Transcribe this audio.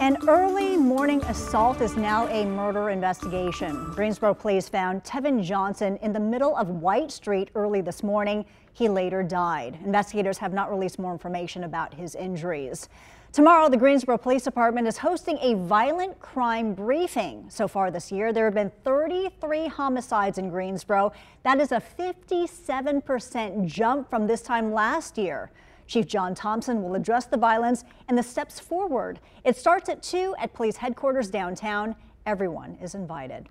An early morning assault is now a murder investigation. Greensboro police found Tevin Johnson in the middle of White Street early this morning. He later died. Investigators have not released more information about his injuries. Tomorrow, the Greensboro Police Department is hosting a violent crime briefing. So far this year, there have been 33 homicides in Greensboro. That is a 57% jump from this time last year. Chief John Thompson will address the violence and the steps forward. It starts at 2 at police headquarters downtown. Everyone is invited.